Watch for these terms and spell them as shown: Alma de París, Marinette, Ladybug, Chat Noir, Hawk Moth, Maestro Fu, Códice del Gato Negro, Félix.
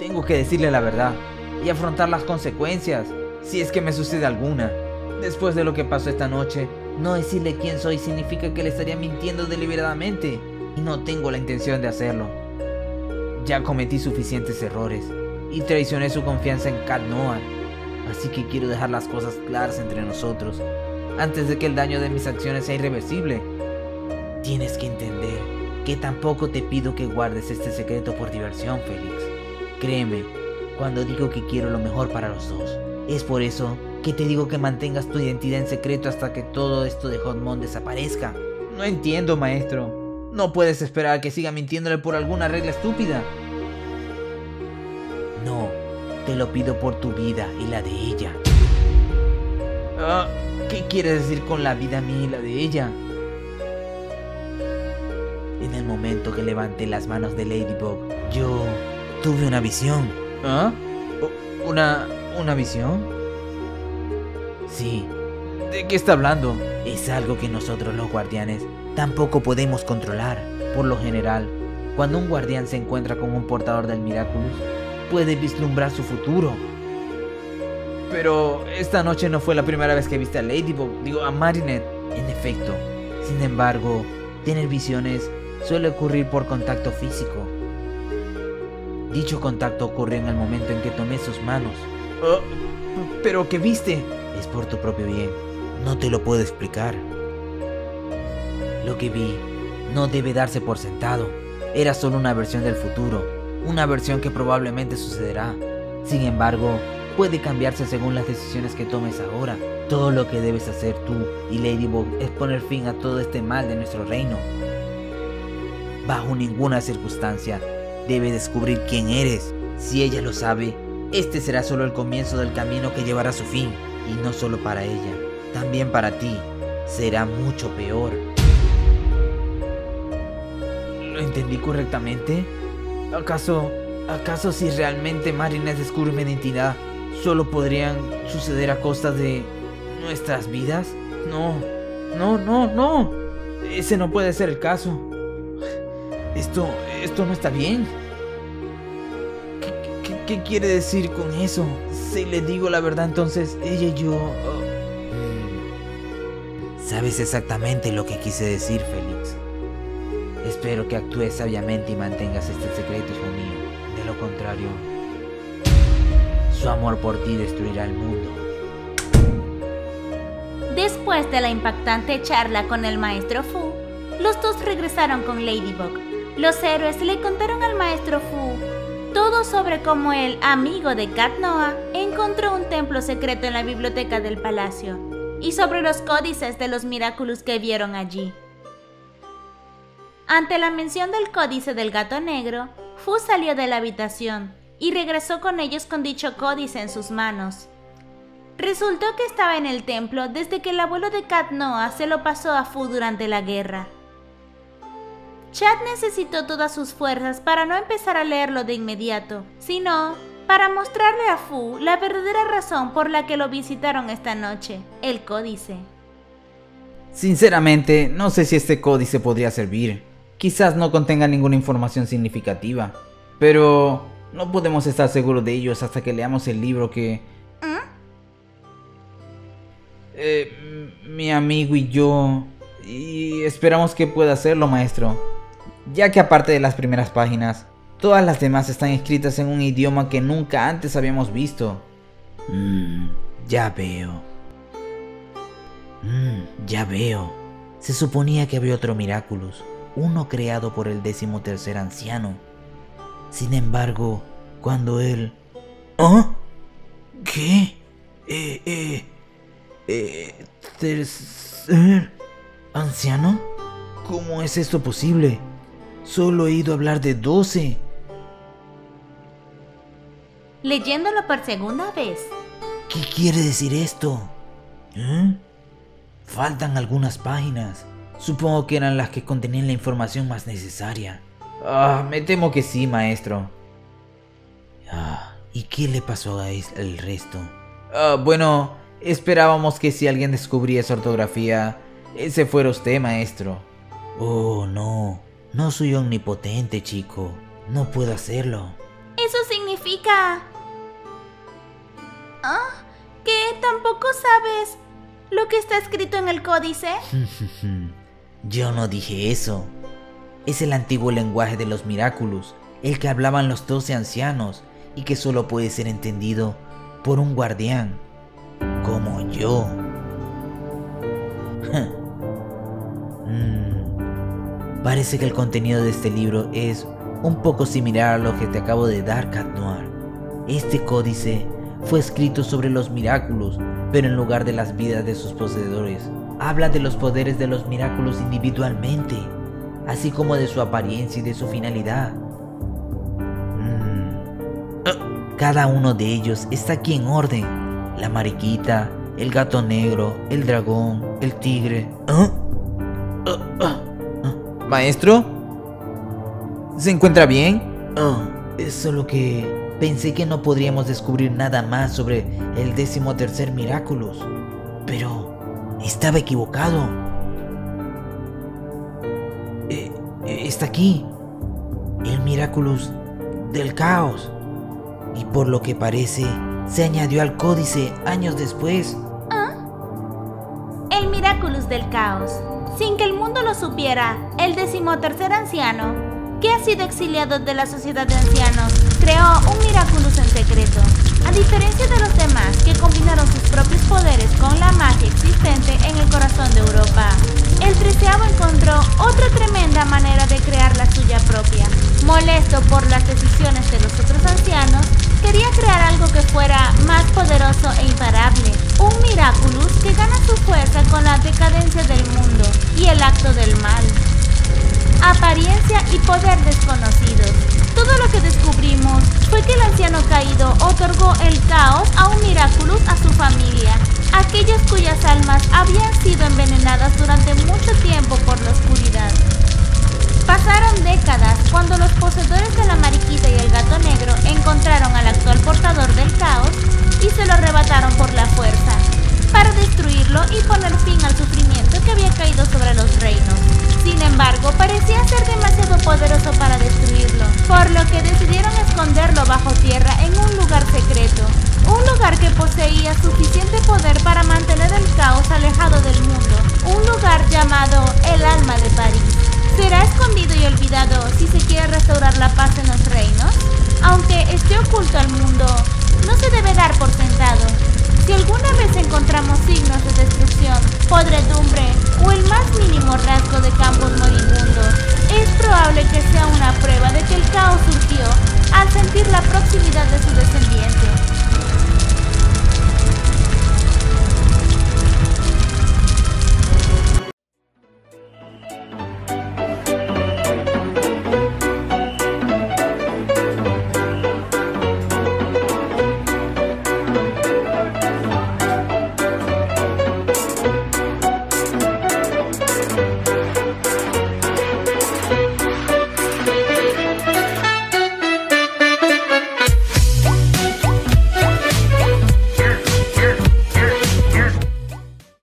Tengo que decirle la verdad y afrontar las consecuencias, si es que me sucede alguna. Después de lo que pasó esta noche, no decirle quién soy significa que le estaría mintiendo deliberadamente, y no tengo la intención de hacerlo. Ya cometí suficientes errores y traicioné su confianza en Chat Noir, así que quiero dejar las cosas claras entre nosotros, antes de que el daño de mis acciones sea irreversible. Tienes que entender que tampoco te pido que guardes este secreto por diversión, Félix. Créeme, cuando digo que quiero lo mejor para los dos, es por eso que te digo que mantengas tu identidad en secreto hasta que todo esto de Hawk Moth desaparezca. No entiendo, maestro. No puedes esperar que siga mintiéndole por alguna regla estúpida. No, te lo pido por tu vida y la de ella. ¿Qué quieres decir con la vida mía y la de ella? En el momento que levanté las manos de Ladybug, yo tuve una visión. ¿Ah? ¿Una visión? Sí. ¿De qué está hablando? Es algo que nosotros los guardianes tampoco podemos controlar. Por lo general, cuando un guardián se encuentra con un portador del Miraculous, puede vislumbrar su futuro. Pero esta noche no fue la primera vez que viste a Ladybug, a Marinette. En efecto. Sin embargo, tener visiones suele ocurrir por contacto físico. Dicho contacto ocurrió en el momento en que tomé sus manos. ¿Pero qué viste? Es por tu propio bien. No te lo puedo explicar. Lo que vi no debe darse por sentado. Era solo una versión del futuro. Una versión que probablemente sucederá. Sin embargo, puede cambiarse según las decisiones que tomes ahora. Todo lo que debes hacer tú y Ladybug es poner fin a todo este mal de nuestro reino. Bajo ninguna circunstancia debe descubrir quién eres. Si ella lo sabe, este será solo el comienzo del camino que llevará a su fin. Y no solo para ella, también para ti. Será mucho peor. ¿Lo entendí correctamente? ¿Acaso si realmente Marinette descubre mi identidad, solo podrían suceder a costa de nuestras vidas? No. Ese no puede ser el caso. Esto no está bien. ¿Qué quiere decir con eso? Si le digo la verdad, entonces ella y yo... Sabes exactamente lo que quise decir, Félix. Espero que actúes sabiamente y mantengas este secreto, hijo mío. De lo contrario, su amor por ti destruirá el mundo. Después de la impactante charla con el maestro Fu, los dos regresaron con Ladybug. Los héroes le contaron al maestro Fu todo sobre cómo el amigo de Chat Noir encontró un templo secreto en la biblioteca del palacio y sobre los códices de los Miraculous que vieron allí. Ante la mención del Códice del Gato Negro, Fu salió de la habitación y regresó con ellos con dicho códice en sus manos. Resultó que estaba en el templo desde que el abuelo de Chat Noir se lo pasó a Fu durante la guerra. Chat necesitó todas sus fuerzas para no empezar a leerlo de inmediato, sino para mostrarle a Fu la verdadera razón por la que lo visitaron esta noche, el códice. Sinceramente, no sé si este códice podría servir. Quizás no contenga ninguna información significativa, pero no podemos estar seguros de ellos hasta que leamos el libro que... mi amigo y yo... Y esperamos que pueda hacerlo, maestro. Ya que aparte de las primeras páginas, todas las demás están escritas en un idioma que nunca antes habíamos visto. Ya veo. Se suponía que habría otro Miraculous, uno creado por el 13º anciano. Sin embargo, cuando él... ¿Tercer anciano? ¿Cómo es esto posible? Solo he oído hablar de 12. Leyéndolo por segunda vez. ¿Qué quiere decir esto? Faltan algunas páginas. Supongo que eran las que contenían la información más necesaria. Me temo que sí, maestro. ¿Y qué le pasó al resto? Bueno, esperábamos que si alguien descubría esa ortografía, ese fuera usted, maestro. Oh, no. No soy omnipotente, chico. No puedo hacerlo. Es eso significa? ¿Ah? ¿Qué? ¿Tampoco sabes lo que está escrito en el códice? Yo no dije eso. Es el antiguo lenguaje de los Miraculous, el que hablaban los 12 ancianos y que solo puede ser entendido por un guardián como yo. Parece que el contenido de este libro es un poco similar a lo que te acabo de dar, Chat Noir. Este códice fue escrito sobre los Miraculous, pero en lugar de las vidas de sus poseedores, habla de los poderes de los Miraculous individualmente, así como de su apariencia y de su finalidad. Cada uno de ellos está aquí en orden: la mariquita, el gato negro, el dragón, el tigre. ¿Maestro? ¿Se encuentra bien? Solo que pensé que no podríamos descubrir nada más sobre el 13º Miraculous, pero estaba equivocado. Está aquí, el Miraculous del Caos, y por lo que parece se añadió al códice años después. El Miraculous del Caos, sin que el mundo lo supiera, el 13º anciano, que ha sido exiliado de la sociedad de ancianos, creó un Miraculous en secreto. A diferencia de los demás, que combinaron sus propios poderes con la magia existente en el corazón de Europa, el 13º encontró otra tremenda manera de crear la suya propia. Molesto por las decisiones de los otros ancianos, quería crear algo que fuera más poderoso e imparable, un Miraculous que gana su fuerza con la decadencia del mundo y el acto del mal. Apariencia y poder desconocidos. Todo lo que descubrimos fue que el anciano caído otorgó el caos a un Miraculous a su familia, aquellas cuyas almas habían sido envenenadas durante mucho tiempo por la oscuridad. Pasaron décadas cuando los poseedores de la mariquita y el gato negro encontraron al actual portador del caos y se lo arrebataron por la fuerza, para destruirlo y poner fin al sufrimiento que había caído sobre los reinos. Sin embargo, parecía ser demasiado poderoso para destruirlo, por lo que decidieron esconderlo bajo tierra en un lugar secreto, un lugar que poseía suficiente poder para mantener el caos alejado del mundo, un lugar llamado el Alma de París. ¿Será escondido y olvidado si se quiere restaurar la paz en los reinos? Aunque esté oculto al mundo, no se debe dar por sentado. Si alguna vez encontramos signos de destrucción, podredumbre o el más mínimo rasgo de campos moribundos, es probable que sea una prueba de que el caos surgió al sentir la proximidad de su descendencia.